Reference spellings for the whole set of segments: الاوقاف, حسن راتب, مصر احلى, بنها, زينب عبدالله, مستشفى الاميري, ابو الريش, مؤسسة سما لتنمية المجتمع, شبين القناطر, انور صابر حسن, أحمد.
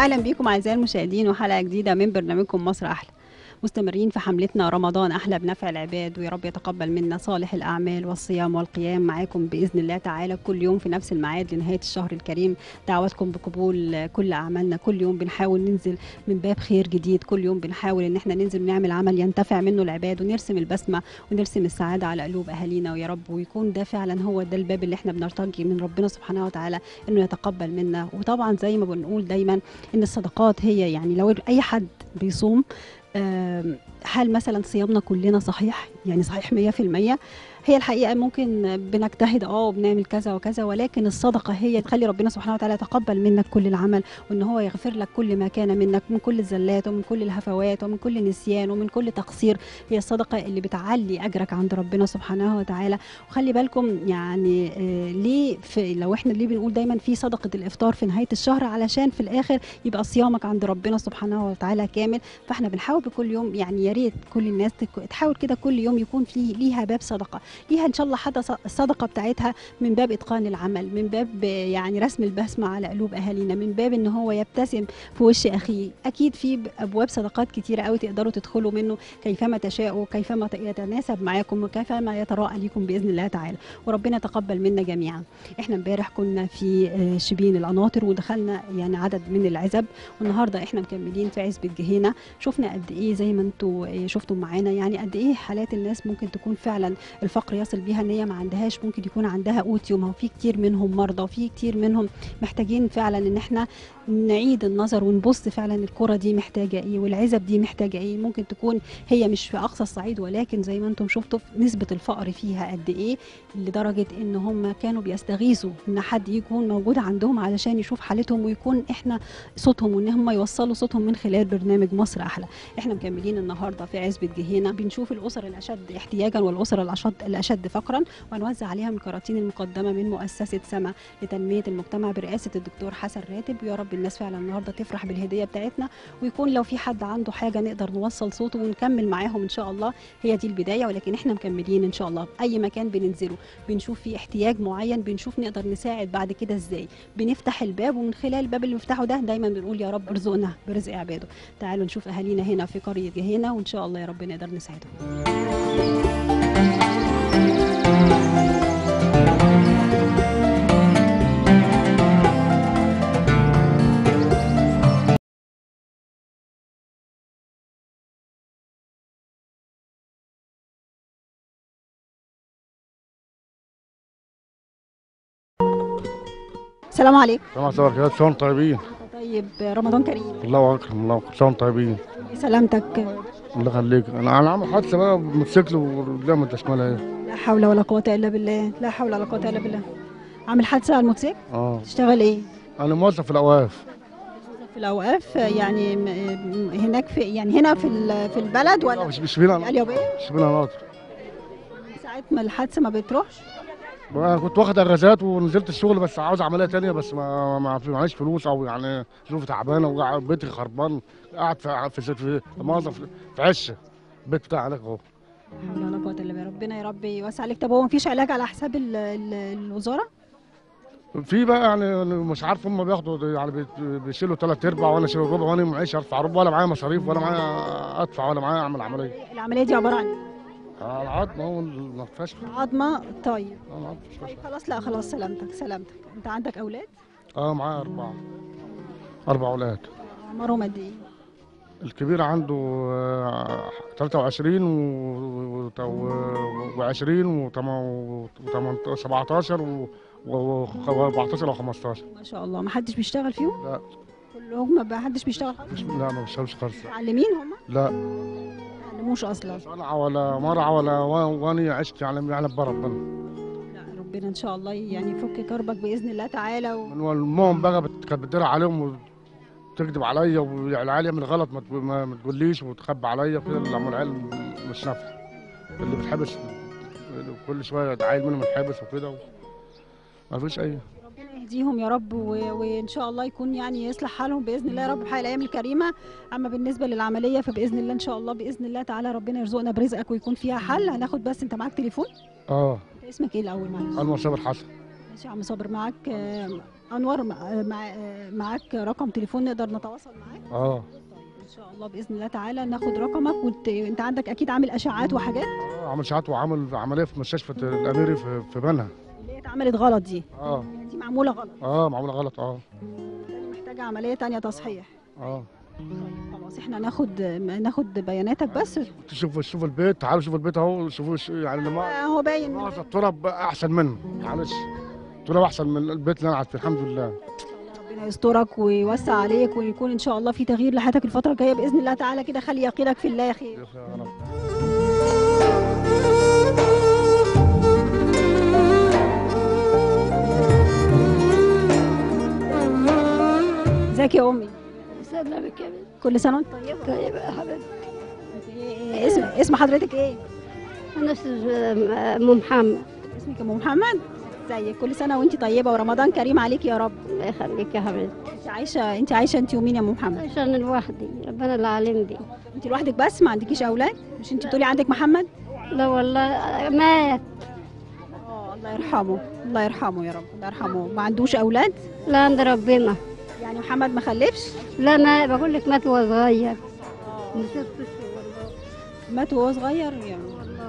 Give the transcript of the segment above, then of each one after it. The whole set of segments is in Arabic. اهلا بيكم اعزائي المشاهدين وحلقه جديده من برنامجكم مصر احلى. مستمرين في حملتنا رمضان احلى بنفع العباد، ويا رب يتقبل منا صالح الاعمال والصيام والقيام. معاكم باذن الله تعالى كل يوم في نفس الميعاد لنهايه الشهر الكريم. دعواتكم بقبول كل اعمالنا. كل يوم بنحاول ننزل من باب خير جديد، كل يوم بنحاول ان احنا ننزل ونعمل عمل ينتفع منه العباد، ونرسم البسمه ونرسم السعاده على قلوب اهالينا، ويا رب ويكون ده فعلا هو ده الباب اللي احنا بنرتجي من ربنا سبحانه وتعالى انه يتقبل منا. وطبعا زي ما بنقول دايما ان الصدقات هي يعني لو اي حد بيصوم، هل مثلا صيامنا كلنا صحيح؟ يعني صحيح 100%؟ هي الحقيقه ممكن بنجتهد وبنعمل كذا وكذا، ولكن الصدقه هي تخلي ربنا سبحانه وتعالى يتقبل منك كل العمل، وان هو يغفر لك كل ما كان منك من كل الزلات ومن كل الهفوات ومن كل نسيان ومن كل تقصير. هي الصدقه اللي بتعلي اجرك عند ربنا سبحانه وتعالى. وخلي بالكم يعني ليه لو احنا ليه بنقول دايما في صدقه الافطار في نهايه الشهر، علشان في الاخر يبقى صيامك عند ربنا سبحانه وتعالى كامل. فاحنا بنحاول بكل يوم، يعني يا ريت كل الناس تحاول كده كل يوم يكون في ليها باب صدقه، ليها ان شاء الله حتى الصدقه بتاعتها من باب اتقان العمل، من باب يعني رسم البسمه على قلوب اهالينا، من باب ان هو يبتسم في وش اخيه. اكيد في ابواب صدقات كتيره قوي تقدروا تدخلوا منه كيفما تشاءوا وكيفما يتناسب معاكم وكيفما يتراءى ليكم باذن الله تعالى، وربنا تقبل منا جميعا. احنا امبارح كنا في شبين القناطر ودخلنا يعني عدد من العزب، والنهارده احنا مكملين في عزبة جهينة. شفنا قد ايه زي ما انتم شفتم معانا يعني قد ايه حالات الناس ممكن تكون فعلا الفقر يصل بيها ان هي ما عندهاش، ممكن يكون عندها قوت يومها، وفي كتير منهم مرضى وفي كتير منهم محتاجين فعلا ان احنا نعيد النظر ونبص فعلا الكره دي محتاجه ايه والعزب دي محتاجه ايه. ممكن تكون هي مش في اقصى الصعيد، ولكن زي ما انتم شفتوا نسبه الفقر فيها قد ايه، لدرجه ان هم كانوا بيستغيثوا ان حد يكون موجود عندهم علشان يشوف حالتهم ويكون احنا صوتهم، وان هم يوصلوا صوتهم من خلال برنامج مصر احلى. احنا مكملين النهارده في عزبة جهينة، بنشوف الاسر الاشد احتياجا والاسر الاشد فقرا، ونوزع عليها من الكراتين المقدمه من مؤسسه سما لتنميه المجتمع برئاسه الدكتور حسن راتب. ويا رب الناس فعلا النهارده تفرح بالهديه بتاعتنا، ويكون لو في حد عنده حاجه نقدر نوصل صوته ونكمل معاهم ان شاء الله. هي دي البدايه، ولكن احنا مكملين ان شاء الله. اي مكان بننزله بنشوف في احتياج معين، بنشوف نقدر نساعد بعد كده ازاي، بنفتح الباب، ومن خلال الباب اللي بنفتحه ده دايما بنقول يا رب ارزقنا برزق عباده. تعالوا نشوف اهالينا هنا في قرية جهينة، وإن شاء الله يا رب نقدر نساعدهم. السلام عليكم. السلام عليكم. كل سنة طيبين. طيب رمضان كريم. الله أكرم. الله كل سنة طيبين. سلامتك الله يخليك. انا عامل حادثه بقى موتوسيكل وقدام التشماله اهي. لا حول ولا قوه الا بالله، لا حول ولا قوه الا بالله. عامل حادثه على الموتوسيكل؟ تشتغل ايه؟ انا موظف في الاوقاف. في الاوقاف يعني هناك في يعني هنا في البلد ولا؟ مش شبين القناطر. ساعه ما الحادثه ما بتروحش؟ كنت واخد اجازات ونزلت الشغل، بس عاوز عمليه ثانيه، بس معيش فلوس، او يعني ظروف تعبانه وبيتي خربان. قاعد في موظف في عشه البيت بتاعي هناك اهو. لا حول ولا قوه الا بالله، ربنا يا رب يوسع عليك. طب هو مفيش علاج على حساب الوزاره؟ في بقى يعني مش عارف، هم بياخدوا يعني بيشيلوا ثلاث ارباع وانا شايل ربع، وانا معيش ارفع ربع، ولا معايا مصاريف، ولا معايا ادفع، ولا معايا اعمل عمليه. العمليه دي عباره عن ايه؟ العظمه والفشل. العظمه. طيب خلاص. لا خلاص سلامتك سلامتك. انت عندك اولاد؟ معايا اربع اولاد. عمرهم قد ايه؟ الكبير عنده 23 و20 و17 و14 و15. ما شاء الله. ما حدش بيشتغل فيهم؟ لا كلهم. ما حدش بيشتغل خالص؟ لا ما بيشتغلش خالص. متعلمين هم؟ لا مش اصلا صنعه ولا مرعى ولا واني عشت يعلم بربنا. لا ربنا ان شاء الله يعني يفك كربك باذن الله تعالى. والمهم بقى كانت بتدير عليهم وتكذب عليا والعيال من غلط ما تقوليش وتخبي عليا كده. اللي عمل العيال مش نافع، اللي بتحبس كل شويه عيل منهم يتحبس وكده، ما فيش اي. يهديهم يا رب، وان شاء الله يكون يعني يصلح حالهم باذن الله يا رب في الايام الكريمه. اما بالنسبه للعمليه فباذن الله ان شاء الله باذن الله تعالى ربنا يرزقنا برزقك ويكون فيها حل. هناخد بس انت معاك تليفون؟ انت اسمك ايه الاول معلش؟ انور صابر حسن. ماشي يا عم صابر، معاك انور معاك رقم تليفون نقدر نتواصل معاك؟ اه طيب ان شاء الله باذن الله تعالى ناخد رقمك. وانت عندك اكيد عامل اشعاعات وحاجات؟ اه عامل اشعاعات وعامل عمليه في مستشفى الاميري في بنها اللي هي اتعملت غلط دي. اه دي معموله غلط. اه معموله غلط. اه محتاجه عمليه ثانيه تصحيح. اه خلاص احنا ناخد بياناتك بس. شوف البيت، تعالوا شوفوا البيت اهو، شوفوا يعني هو باين التراب احسن منه، معلش التراب احسن من البيت اللي انا قاعد فيه الحمد لله. ربنا يسترك ويوسع عليك ويكون ان شاء الله في تغيير لحياتك الفتره الجايه باذن الله تعالى كده. خلي يقينك في الله خير. ازيك يا امي؟ كل سنه وانت طيبه. طيبه يا حبيبتي. اسم حضرتك ايه؟ انا ام محمد. اسمك ام محمد؟ زيك. كل سنه وانت طيبه ورمضان كريم عليك يا رب. الله يخليك يا حبيبتي. انت عايشه انت ومين يا ام محمد؟ عايشه انا لوحدي، ربنا اللي عالم بي. انت لوحدك بس ما عندكيش اولاد؟ مش انت بتقولي عندك محمد؟ لا والله مات. اه الله يرحمه، الله يرحمه يا رب، الله يرحمه. ما عندوش اولاد؟ لا عند ربنا. يعني محمد ما خلفش؟ لا ما بقول لك مات وهو صغير. نسيت والله. مات وهو صغير يا الله.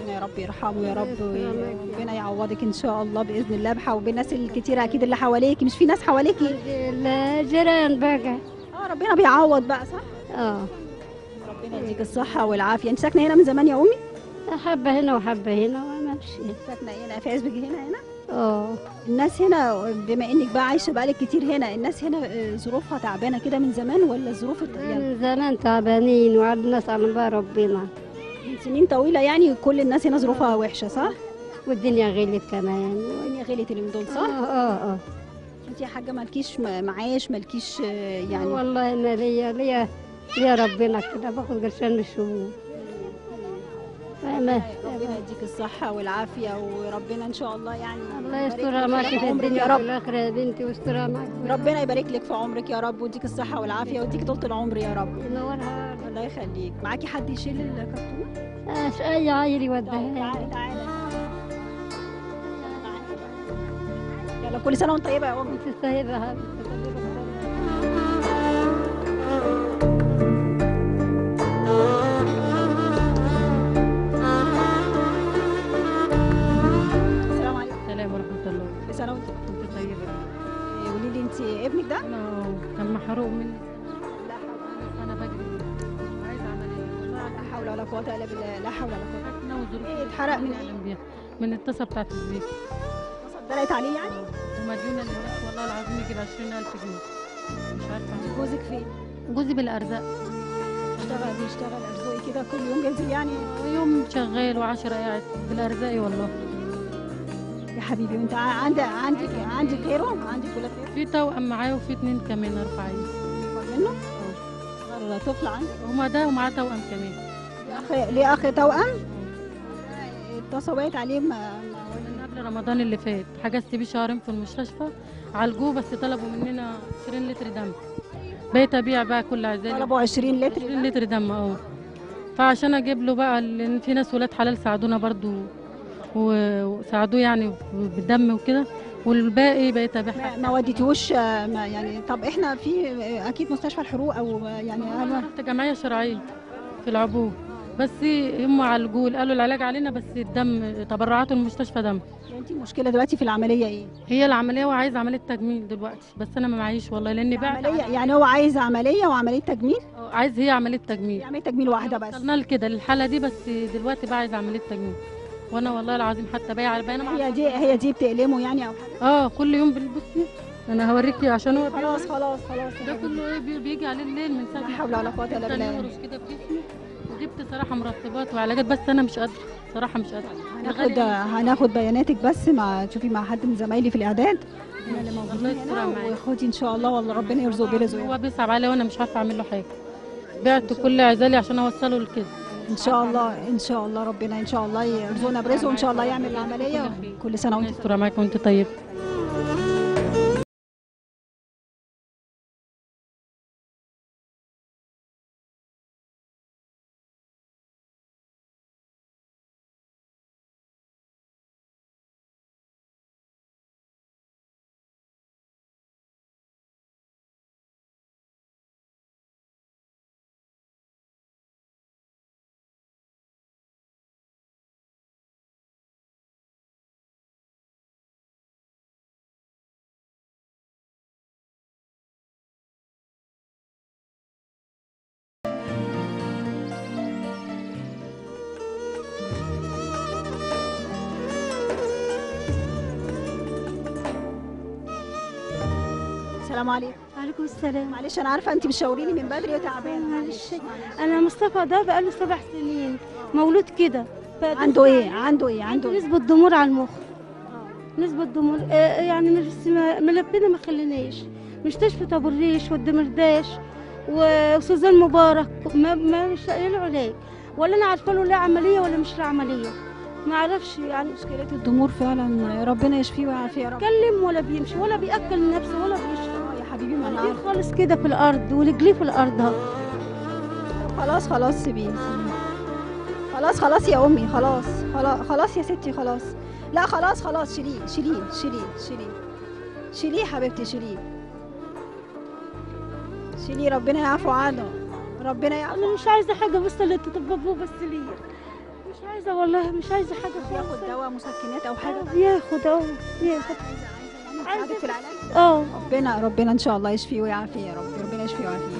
ربنا يا رب يرحمه يا رب، وربنا يعوضك ان شاء الله باذن الله بالناس الكتيره اكيد اللي حواليكي. مش في ناس حواليكي؟ لا جيران بقى. اه ربنا بيعوض بقى صح؟ اه ربنا يديك الصحه والعافيه. انت ساكنه هنا من زمان يا امي؟ حبه هنا وحبه هنا وماشي. ساكنه هنا في عزبة جهينة هنا؟ اه. الناس هنا بما انك بقى عايشه بقالك كتير هنا، الناس هنا ظروفها تعبانه كده من زمان ولا الظروف من زمان تعبانين وعند الناس على بقى ربنا من سنين طويله يعني. كل الناس هنا ظروفها وحشه صح؟ والدنيا غلت كمان. والدنيا غلت اليومين دول صح؟ اه. انت يا حاجه مالكيش معاش مالكيش يعني؟ والله انا ليا ربنا كده، باخد قرشين من الشهور. ربنا يديك الصحة والعافية وربنا إن شاء الله يعني الله يسترها معك في الدنيا والآخرة يا بنتي، ويسترها معك. ربنا يبارك لك في عمرك يا رب ويديك الصحة والعافية ويديك طولة العمر يا رب. ينورها الله يخليك. معاكي حد يشيل الكرتون؟ أي عيل يوديها. تعالي تعالي يلا. كل سنة وأنت طيبة يا أمي. أنت طيبة يا حبيبتي. ابنك ده؟ كان محروق مني. لا حول، انا بجري عايزه عمليه. لا حول ولا قوه الا بالله، لا حول ولا قوه. انا وظروفي اتحرق من الطاسه بتاعت الزيت. الطاسه اتدلقت عليه يعني؟ ومديونه للناس والله العظيم يجيب 20,000 جنيه. مش عارفه. جوزك فين؟ جوزي بالارزاق. بيشتغل ارزاقي كده كل يوم جايب يعني؟ يوم شغال و10 قاعد بالارزاقي والله. يا حبيبي وانت عندك غيره؟ عندك ولا غيره؟ في توأم معايا وفي 2 كمان رفعين. اكبر منه؟ اه. صغير طفل عندك؟ هما ده ومعاه توأم كمان. ليه اخ توأم؟ اتصل وقعت عليه من قبل رمضان اللي فات. حجزت بيه شهرين في المستشفى عالجوه، بس طلبوا مننا 20 لتر دم. بقيت ابيع بقى كل عزالي. طلبوا 20 لتر دم؟ 20 لتر دم اه. فعشان اجيب له بقى، لان في ناس ولاد حلال ساعدونا برضو وساعدوه يعني بالدم وكده، والباقي بقيت ابيعها. ما وديتوش يعني؟ طب احنا في اكيد مستشفى الحروق او يعني انا رحت جمعيه شرعيه في العبور، بس هم عالجوه قالوا العلاج علينا بس الدم تبرعاته المستشفى دم. انت المشكله دلوقتي في العمليه ايه؟ هي العمليه وعايز عمليه تجميل دلوقتي، بس انا ما معيش والله لان بعد عمليه. يعني هو عايز عمليه وعمليه تجميل؟ عايز هي عمليه تجميل. عمليه تجميل واحده بس. وصلنا لكده للحاله دي، بس دلوقتي بقى عايز عمليه تجميل. وانا والله العظيم حتى بايع على باينه. هي دي بتقلمه يعني او حاجه؟ اه كل يوم. بصي انا هوريكي عشان هو خلاص ده كله ايه بيجي عليه الليل من ساعه. لا حول ولا قوه الا بالله. انا كده بجسمي وجبت صراحه مرطبات وعلاجات، بس انا مش قادره صراحه، مش قادره. هناخد بياناتك بس مع تشوفي مع حد من زمايلي في الاعداد. انا اللي موجود هنا وخدي ان شاء الله. والله ربنا يرزقه برزقه. هو بيصعب عليا وانا مش عارفه اعمل له حاجه. بعت كل عزالي عشان اوصله لكده. ان شاء الله ربنا ان شاء الله يرزقنا برزقه وان شاء الله يعمل العمليه. كل سنه وانت طيبه. معاك وانت طيبه. السلام عليكم. وعليكم السلام. معلش انا عارفه انت بتشاوريني من بدري وتعبانه. معلش انا مصطفى ده بقاله 7 سنين مولود كده. عنده ايه؟ عنده نسبه ضمور على المخ. نسبه ضمور يعني من ربنا ما خليناش. مستشفى ابو الريش والدمرداش وسوزان مبارك ما مش لاقيين له علاج، ولا انا عارفه له لا عمليه ولا مش لا عمليه. ما اعرفش يعني مشكله الضمور فعلا، ربنا يشفيه ويعافيه يا رب. بيتكلم ولا بيمشي ولا بياكل نفسه ولا بيشرب. يا حبيبي ما انا عارفه خالص كده في الارض ورجليه في الارض اهو. خلاص خلاص سيبيه. خلاص خلاص يا امي، خلاص خلاص يا ستي، خلاص. لا خلاص خلاص شيليه شيليه شيليه شيليه شيليه حبيبتي، شيليه شيليه، ربنا يعفو عنه، ربنا يعفو. انا مش عايزه حاجه بس اللي تطببوه بس ليا، مش عايزه والله، مش عايزه حاجه خالص. ياخد دواء مسكنات او حاجه؟ بياخد اهو، بياخد. عايزه في العلاج؟ اه. ربنا ان شاء الله يشفيه ويعافيه يا رب، ربنا يشفيه ويعافيه.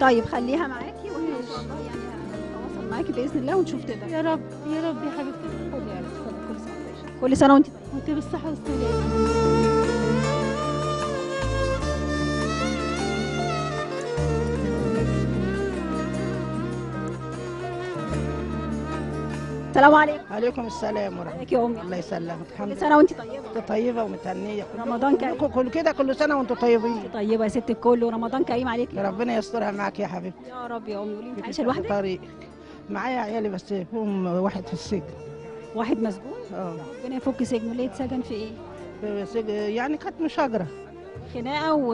طيب خليها معاكي واحنا ان شاء الله يعني هنتواصل معاكي باذن الله ونشوف تقدر. يا رب يا رب يا حبيبتي. خدي يا رب، خدي كل سنه. كل سنه وانت بالصحه والسلامه. السلام عليكم. وعليكم السلام ورحمه الله. يا امي الله يسلمك. الحمد لله. كل سنه وانت طيبه. انت طيبه ومتهنيه. رمضان كريم. كل كده كل سنه وانتم طيبين. انت طيبه يا ست الكل ورمضان كريم عليك. ربنا يسترها معاك يا حبيبتي. يا رب يا امي. قولي انت عايشه لوحدك؟ طريق معايا عيالي بس فيهم واحد في السجن. واحد مسجون؟ اه. ربنا يفك سجنه. ليه اتسجن في ايه؟ في سجن يعني كانت مشاجره. خناقه و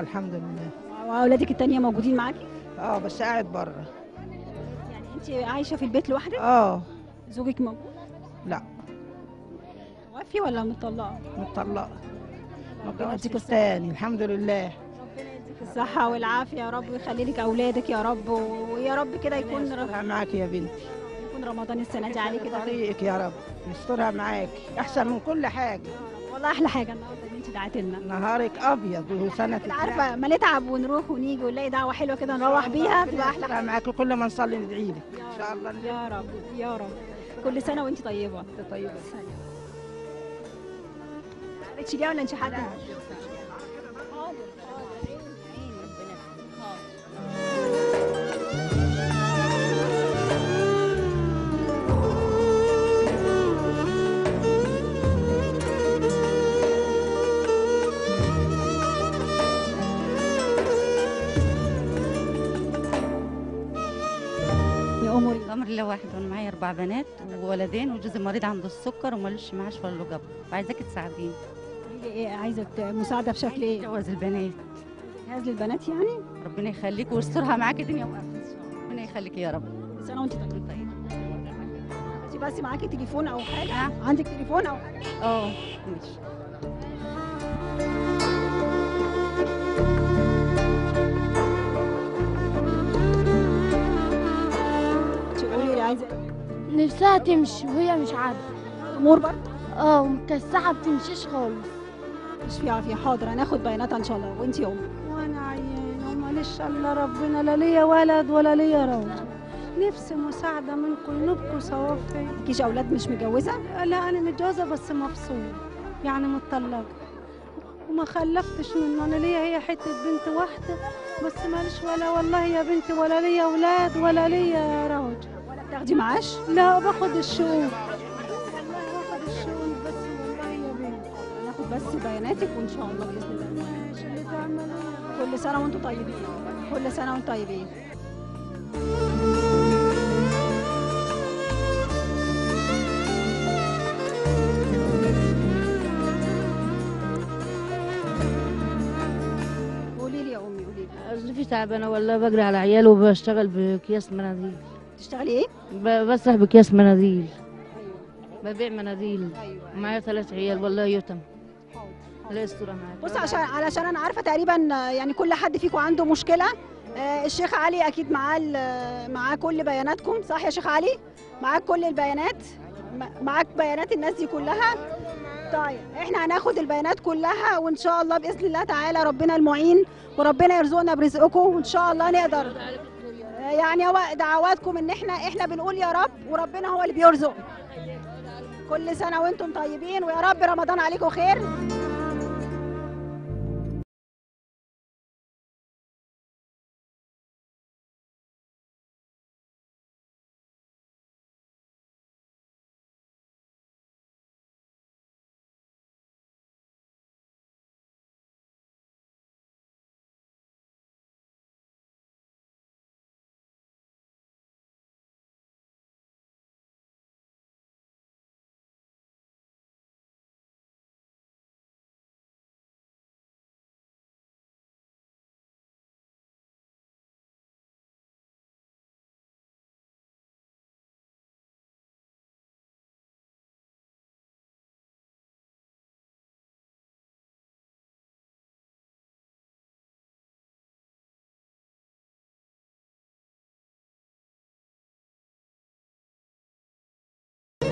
الحمد لله. واولادك الثانيه موجودين معاكي؟ اه بس قاعد بره. انت عايشه في البيت لوحدك؟ اه. زوجك موجود؟ لا. متوفي ولا مطلقه؟ مطلقه. ربنا يديك تاني. الحمد لله. ربنا يديك الصحه والعافيه يا رب، ويخلي لك اولادك يا رب، ويا رب كده يكون يسترها معاكي يا بنتي. يكون رمضان السنه دي عليك كده طريقك يا رب، يسترها معاكي احسن من كل حاجه. والله احلى حاجه النهارده ان انت دعيت لنا. نهارك ابيض وسنه. عارفه ما نتعب ونروح ونيجي ونلاقي دعوه حلوه كده نروح بيها تبقى احلى حاجه. معاكي كل ما نصلي ندعي لك ان شاء الله. يا رب يا رب. كل سنه وانت طيبه. انت طيبه. بتشيليها ولا انت حاطه؟ الامر لله واحد، وانا معايا 4 بنات وولدين، وجوزي مريض عنده السكر ومالوش معاش ولا له جنب، وعايزاكي تساعديني. ايه عايزه مساعده بشكل ايه؟ جواز البنات. جواز البنات يعني؟ ربنا يخليك ويسترها معاكي دنيا واخره. ربنا يخليك يا رب. كل سنه وانت طيبه. انت بس معاكي تليفون او حاجه؟ عندك تليفون او حاجه؟ اه ماشي. نفسها تمشي وهي مش عارفه. امور برضه؟ اه مكسحه بتمشيش خالص. اشفي عافيه. حاضر هناخد بياناتها ان شاء الله. وانت يا امي؟ وانا عيانه وماليش الا ربنا، لا ليا ولد ولا ليا راجل. نفسي مساعده من قلوبكم صواب فيا. مالكيش اولاد؟ مش متجوزه؟ لا انا متجوزه بس مفصوله، يعني متطلقه وما خلفتش منه. انا ليا هي حته بنت واحده بس، ماليش ولا والله يا بنتي ولا ليا اولاد ولا ليا راجل. تاخدي معاش؟ لا باخد الشؤون. والله باخد الشؤون بس. والله يا بنتي هناخد بس بياناتك وان شاء الله باذن الله. ماشي اللي تعملوه. كل سنه وانتم طيبين. كل سنه وانتم طيبين. قولي لي يا امي، قولي لي. ظروفي تعبانه والله، بجري على عيال وبشتغل باكياس مناديل. بتشتغلي ايه؟ بسرح بكياس مناديل. ايوه ببيع مناديل. ايوه ومعايا 3 عيال والله يتم. حاضر لا يسترها معاك. بص علشان انا عارفه تقريبا يعني كل حد فيكم عنده مشكله. الشيخ علي اكيد معاه كل بياناتكم، صح يا شيخ علي؟ معاك كل البيانات، معاك بيانات الناس دي كلها. طيب احنا هناخد البيانات كلها وان شاء الله باذن الله تعالى ربنا المعين، وربنا يرزقنا برزقكم وان شاء الله نقدر. يعني هو دعواتكم ان احنا بنقول يا رب، وربنا هو اللي بيرزق. كل سنه وانتم طيبين، ويا رب رمضان عليكم خير.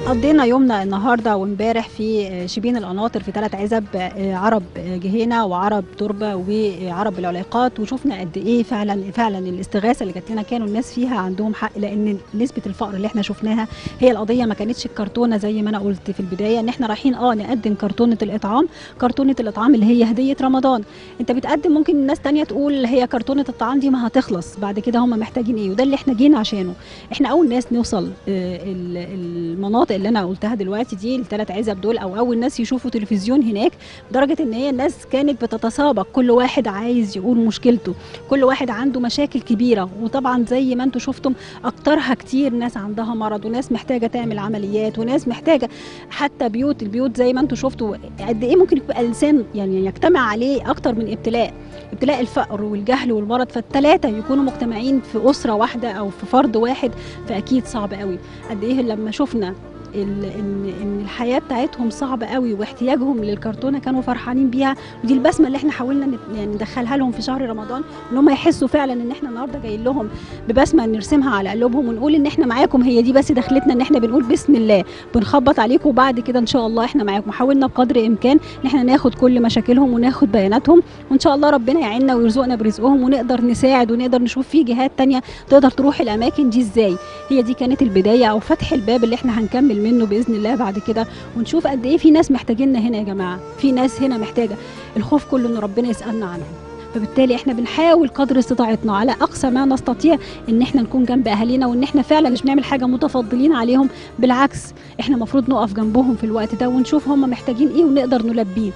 قضينا يومنا النهارده وامبارح في شبين القناطر في 3 عزب، عرب جهينة وعرب تربة وعرب العلاقات، وشفنا قد ايه فعلا الاستغاثه اللي جات لنا كانوا الناس فيها عندهم حق، لان نسبه الفقر اللي احنا شفناها هي القضيه ما كانتش الكرتونه زي ما انا قلت في البدايه ان احنا رايحين نقدم كرتونه الاطعام اللي هي هديه رمضان. انت بتقدم ممكن الناس تانية تقول هي كرتونه الطعام دي ما هتخلص بعد كده، هم محتاجين ايه؟ وده اللي احنا جينا عشانه. احنا اول ناس نوصل المناطق اللي انا قلتها دلوقتي دي، ال3 عزب دول، او اول ناس يشوفوا تلفزيون هناك، لدرجه ان هي الناس كانت بتتسابق، كل واحد عايز يقول مشكلته، كل واحد عنده مشاكل كبيره، وطبعا زي ما انتم شفتم اكترها كتير ناس عندها مرض، وناس محتاجه تعمل عمليات، وناس محتاجه حتى البيوت زي ما انتم شفتوا قد ايه ممكن يبقى الانسان يعني يجتمع عليه اكتر من ابتلاء الفقر والجهل والمرض، فال3 يكونوا مجتمعين في اسره واحده او في فرد واحد، فاكيد صعب قوي. قد ايه لما شفنا ان الحياه بتاعتهم صعبه قوي واحتياجهم للكرتونه كانوا فرحانين بيها، ودي البسمه اللي احنا حاولنا ندخلها لهم في شهر رمضان، ان هم يحسوا فعلا ان احنا النهارده جايين لهم ببسمه نرسمها على قلوبهم ونقول ان احنا معاكم، هي دي بس دخلتنا، ان احنا بنقول بسم الله بنخبط عليكم وبعد كده ان شاء الله احنا معاكم. حاولنا بقدر الامكان ان احنا ناخد كل مشاكلهم وناخد بياناتهم، وان شاء الله ربنا يعيننا ويرزقنا برزقهم ونقدر نساعد ونقدر نشوف في جهات ثانيه تقدر تروح الاماكن دي ازاي. هي دي كانت البدايه او فتح الباب اللي احنا هنكمل منه باذن الله بعد كده، ونشوف قد ايه في ناس محتاجيننا هنا يا جماعه، في ناس هنا محتاجه، الخوف كله ان ربنا يسالنا عنهم، فبالتالي احنا بنحاول قدر استطاعتنا على اقصى ما نستطيع ان احنا نكون جنب اهالينا، وان احنا فعلا مش بنعمل حاجه متفضلين عليهم، بالعكس احنا المفروض نقف جنبهم في الوقت ده ونشوف هم محتاجين ايه ونقدر نلبيه.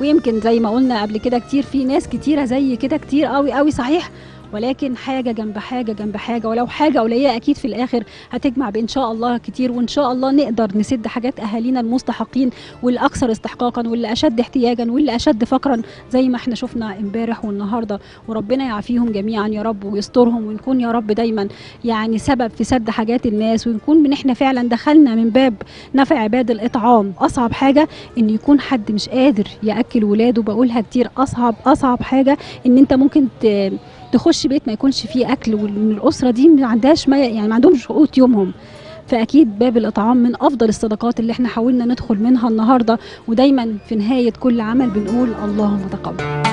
ويمكن زي ما قلنا قبل كده كتير، في ناس كتيره زي كده كتير قوي قوي صحيح، ولكن حاجة جنب حاجة جنب حاجة، ولو حاجة قليلة أكيد في الآخر هتجمع بإن شاء الله كتير، وإن شاء الله نقدر نسد حاجات أهالينا المستحقين والأكثر استحقاقا واللي أشد احتياجا واللي أشد فقرا زي ما احنا شفنا امبارح والنهاردة، وربنا يعافيهم جميعا يا رب ويسترهم، ونكون يا رب دايما يعني سبب في سد حاجات الناس، ونكون من احنا فعلا دخلنا من باب نفع عباد الإطعام. أصعب حاجة إن يكون حد مش قادر يأكل ولاده، بقولها كتير، أصعب حاجة إن أنت ممكن تخش بيت ما يكونش فيه اكل، وان الاسره دي ما عندهاش يعني ما عندهمش قوت يومهم، فاكيد باب الاطعام من افضل الصدقات اللي احنا حاولنا ندخل منها النهارده. ودايما في نهايه كل عمل بنقول اللهم تقبل.